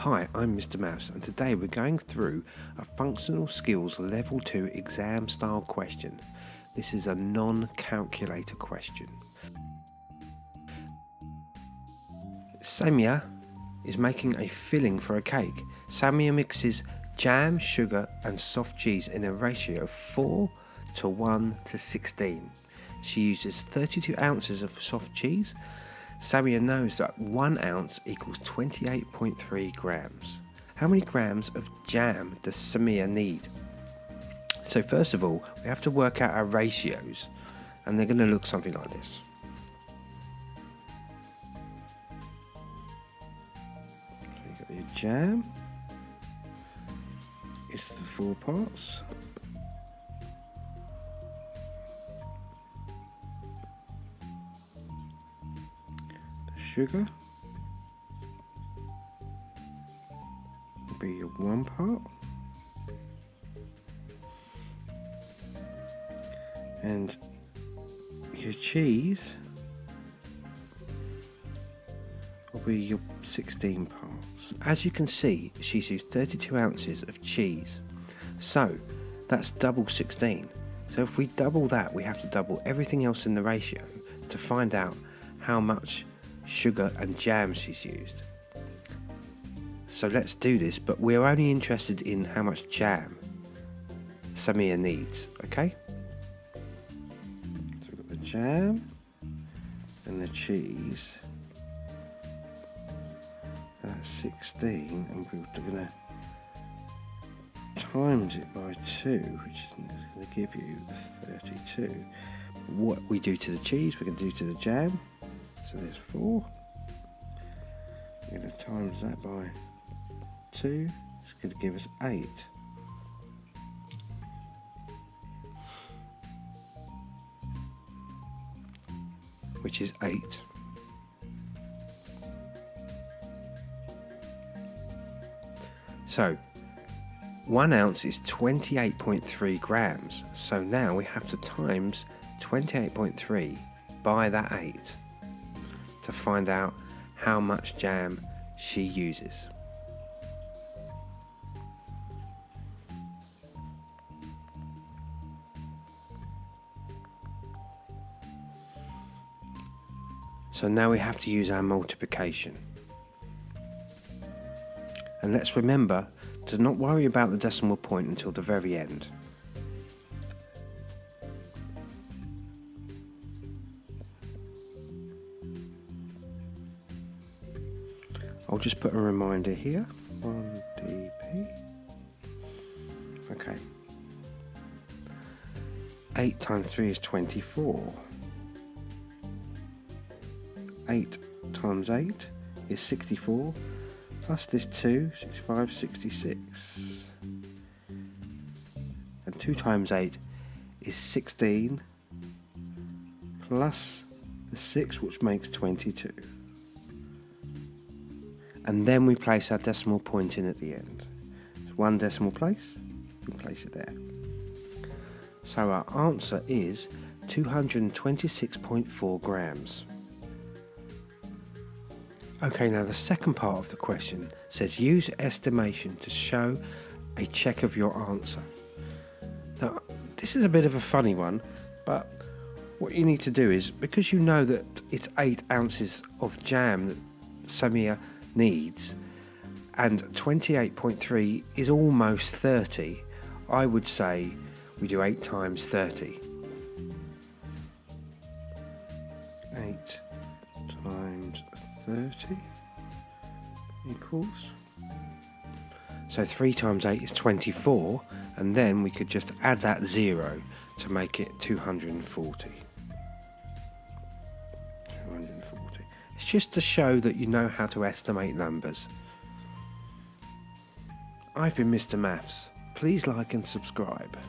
Hi, I'm Mr Maths, and today we're going through a Functional Skills Level 2 exam style question. This is a non-calculator question. Samia is making a filling for a cake. Samia mixes jam, sugar and soft cheese in a ratio of 4:1:16. She uses 32 ounces of soft cheese. Samia knows that 1 ounce equals 28.3 grams. How many grams of jam does Samia need? So first of all, we have to work out our ratios, and they're going to look something like this. So you've got your jam, it's the 4 parts. Sugar will be your 1 part, and your cheese will be your 16 parts. As you can see, she's used 32 ounces of cheese, so that's double 16. So if we double that, we have to double everything else in the ratio to find out how much sugar and jam she's used. So let's do this, but we're only interested in how much jam Samia needs, okay? So we've got the jam and the cheese. That's 16, and we're going to times it by 2, which is going to give you 32. What we do to the cheese, we're going to do to the jam. So there's 4, we're going to times that by 2, it's going to give us 8. Which is 8. So 1 ounce is 28.3 grams, so now we have to times 28.3 by that 8. To find out how much jam she uses. So now we have to use our multiplication. And let's remember to not worry about the decimal point until the very end. I'll just put a reminder here, 1dp, okay, 8 times 3 is 24, 8 times 8 is 64, plus this 2, 65, 66, and 2 times 8 is 16, plus the 6 which makes 22. And then we place our decimal point in at the end. It's 1 decimal place, we place it there. So our answer is 226.4 grams. Okay, now the second part of the question says use estimation to show a check of your answer. Now, this is a bit of a funny one, but what you need to do is, because you know that it's 8 ounces of jam that Samia needs, and 28.3 is almost 30, I would say we do 8 times 30. 8 times 30 equals, so 3 times 8 is 24, and then we could just add that 0 to make it 240. It's just to show that you know how to estimate numbers. I've been Mr Maths. Please like and subscribe.